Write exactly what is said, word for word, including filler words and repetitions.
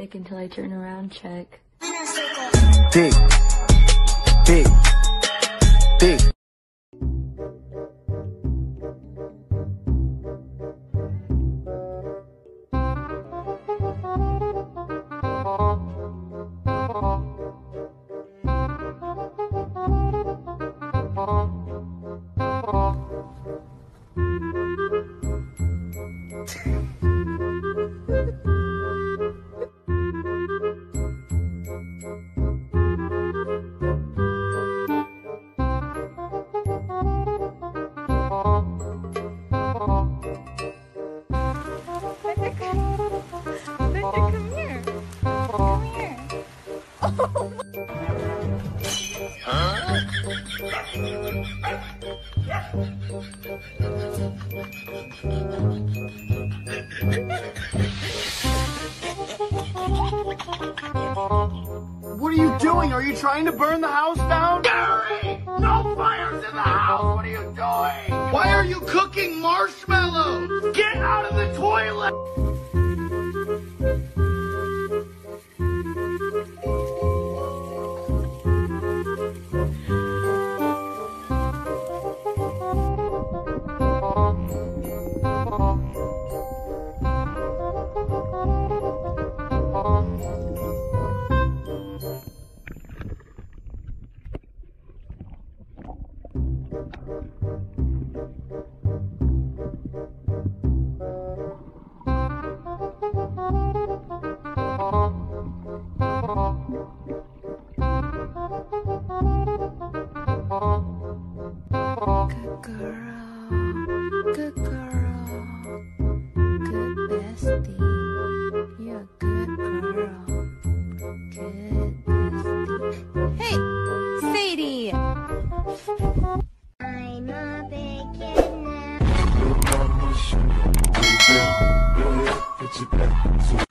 thick until I turn around, check. Thick, thick, thick. What are you doing? Are you trying to burn the house down? Gary! No fires in the house! What are you doing? Why are you cooking marshmallows? Get out of the toilet! It's a